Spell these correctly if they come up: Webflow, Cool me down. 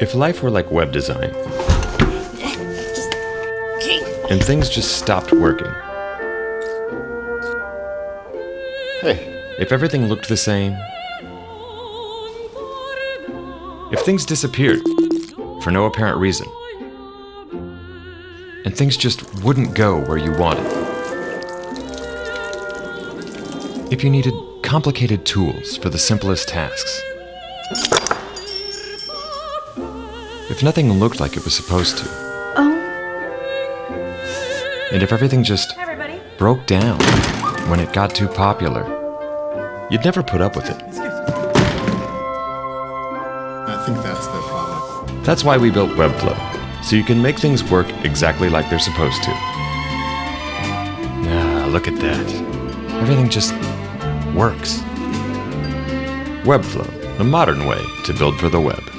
If life were like web design, and things just stopped working. Hey. If everything looked the same, if things disappeared for no apparent reason, and things just wouldn't go where you wanted, if you needed complicated tools for the simplest tasks, if nothing looked like it was supposed to. Oh. And if everything just broke down when it got too popular, you'd never put up with it. I think that's the problem. That's why we built Webflow, so you can make things work exactly like they're supposed to. Ah, look at that. Everything just works. Webflow, a modern way to build for the web.